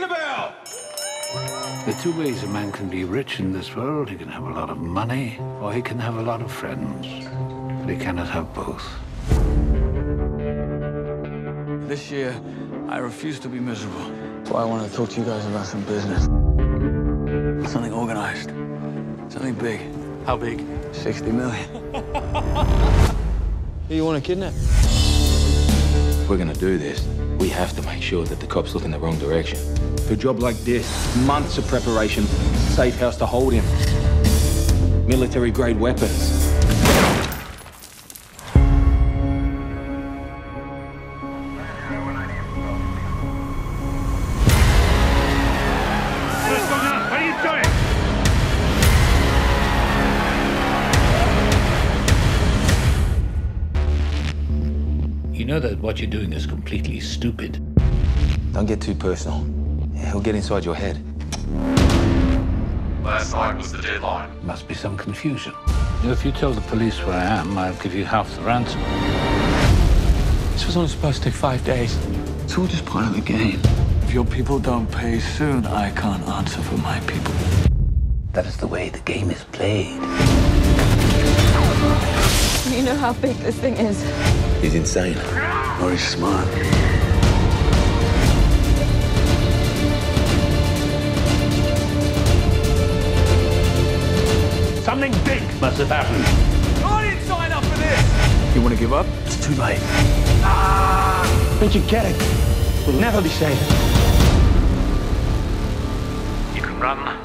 Ring the bell! There are two ways a man can be rich in this world. He can have a lot of money, or he can have a lot of friends. But he cannot have both. This year, I refuse to be miserable. So I want to talk to you guys about some business. Something organized. Something big. How big? 60 million. Who you want to kidnap? If we're going to do this, we have to make sure that the cops look in the wrong direction. For a job like this, months of preparation, safe house to hold him, military-grade weapons. You know that what you're doing is completely stupid. Don't get too personal. He'll get inside your head. Last night was the deadline. Must be some confusion. If you tell the police where I am, I'll give you half the ransom. This was only supposed to take 5 days. It's all just part of the game. If your people don't pay soon, I can't answer for my people. That is the way the game is played. You know how big this thing is. He's insane. Or he's smart. Something big must have happened. I didn't sign up for this! You want to give up? It's too late. Don't you get it? We'll never be safe. You can run.